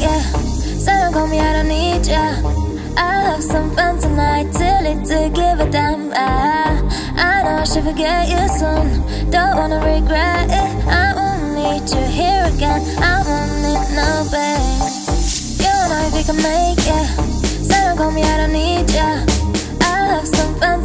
yeah. So don't call me, I don't need ya. I'll have some fun tonight, too late to give a damn. I know I should forget you soon, don't wanna regret it. I won't need you here again, I won't need no babe. You and I, we can make it. So don't call me, I don't need ya. I'll have some fun